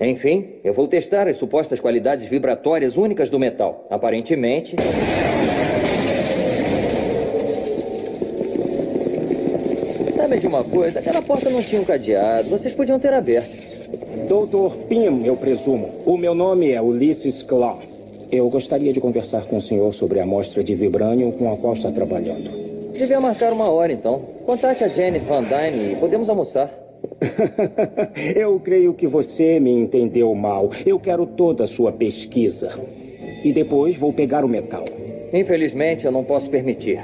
Enfim, eu vou testar as supostas qualidades vibratórias únicas do metal. Aparentemente... Sabe de uma coisa? Aquela porta não tinha um cadeado. Vocês podiam ter aberto. Dr. Pym, eu presumo. O meu nome é Ulysses Klaw. Eu gostaria de conversar com o senhor sobre a amostra de Vibranium com a qual está trabalhando. Devia marcar uma hora, então. Contate a Janet Van Dyne e podemos almoçar. Eu creio que você me entendeu mal. Eu quero toda a sua pesquisa. E depois vou pegar o metal. Infelizmente, eu não posso permitir.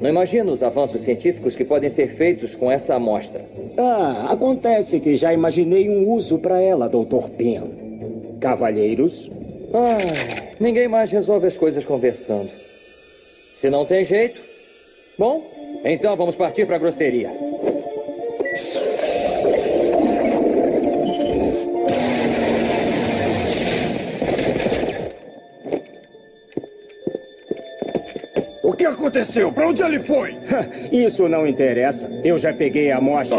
Não imagino os avanços científicos que podem ser feitos com essa amostra. Ah, acontece que já imaginei um uso para ela, Dr. Pym. Cavalheiros? Ah, ninguém mais resolve as coisas conversando. Se não tem jeito... Bom, então vamos partir para a grosseria. O que aconteceu? Pra onde ele foi? Isso não interessa. Eu já peguei a amostra.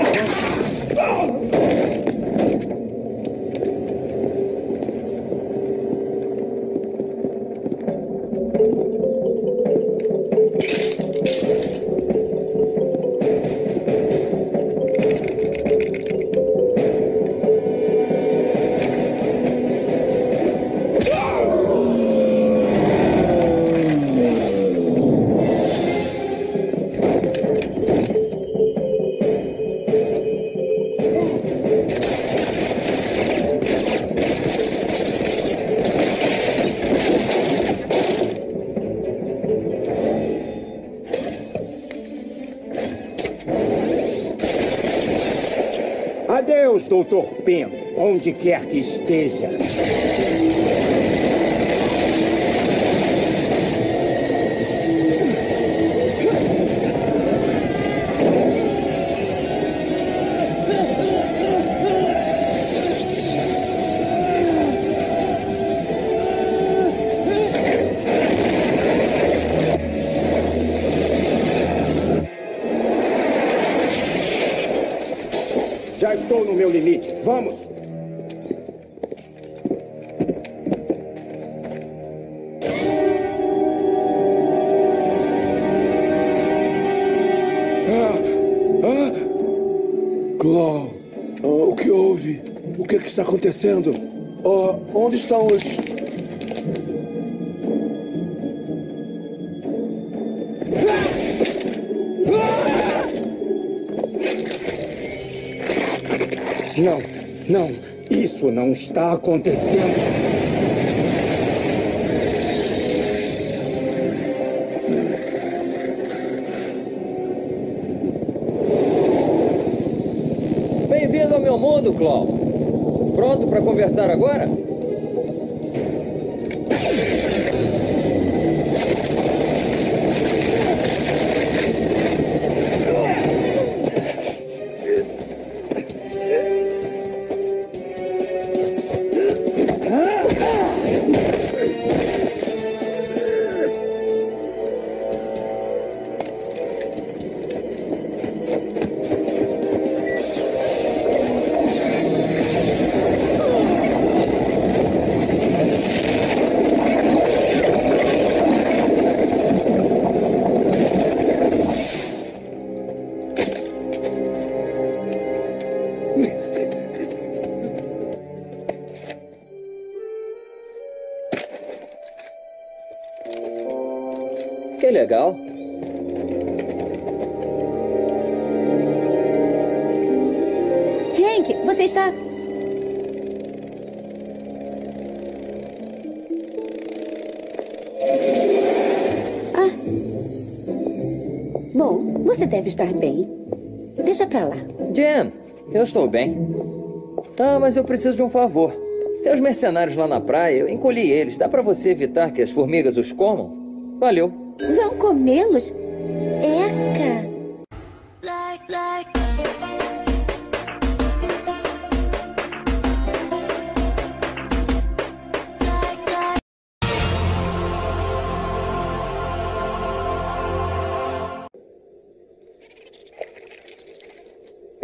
Adeus, Dr. Pym, onde quer que esteja. Já estou no meu limite. Vamos! Klaw, o que houve? O que está acontecendo? Onde estão os... Não, não, isso não está acontecendo. Bem-vindo ao meu mundo, Klaw. Pronto para conversar agora? Que legal. Hank, você está... Ah. Bom, você deve estar bem. Deixa pra lá. Jen, eu estou bem. Ah, mas eu preciso de um favor. Tem os mercenários lá na praia, eu encolhi eles. Dá pra você evitar que as formigas os comam? Valeu. Vão comê-los? Eca!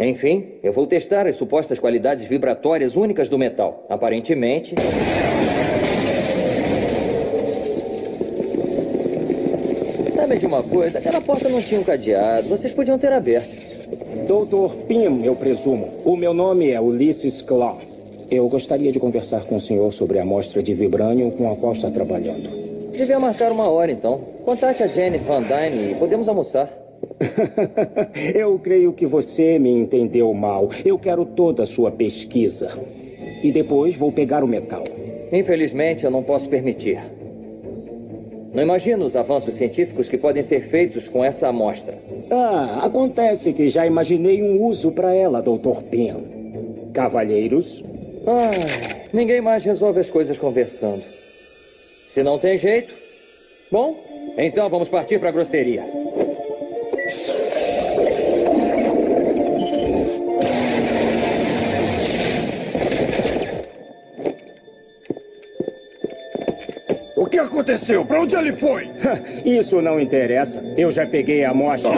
Enfim, eu vou testar as supostas qualidades vibratórias únicas do metal. Aparentemente... Sabe de uma coisa? Aquela porta não tinha um cadeado. Vocês podiam ter aberto. Dr. Pym, eu presumo. O meu nome é Ulysses Klaw. Eu gostaria de conversar com o senhor sobre a amostra de Vibranium com a qual está trabalhando. Devia marcar uma hora, então. Contate a Janet Van Dyne e podemos almoçar. Eu creio que você me entendeu mal. Eu quero toda a sua pesquisa. E depois vou pegar o metal. Infelizmente, eu não posso permitir. Não imagino os avanços científicos que podem ser feitos com essa amostra. Ah, acontece que já imaginei um uso para ela, Dr. Pym. Cavalheiros? Ah, ninguém mais resolve as coisas conversando. Se não tem jeito... Bom, então vamos partir para a grosseria. O que aconteceu? Para onde ele foi? Isso não interessa. Eu já peguei a amostra.